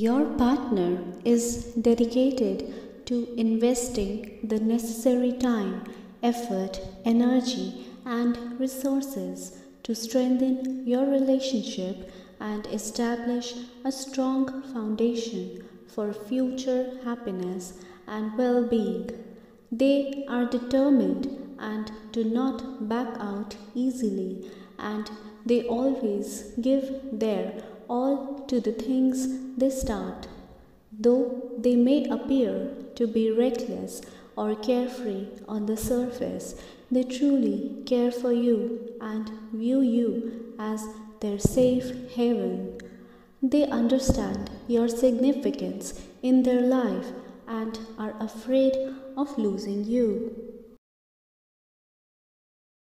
Your partner is dedicated to investing the necessary time, effort, energy, and resources to strengthen your relationship and establish a strong foundation for future happiness and well-being. They are determined and do not back out easily, and they always give their all to the things they start. Though they may appear to be reckless or carefree on the surface, they truly care for you and view you as their safe haven. They understand your significance in their life and are afraid of losing you.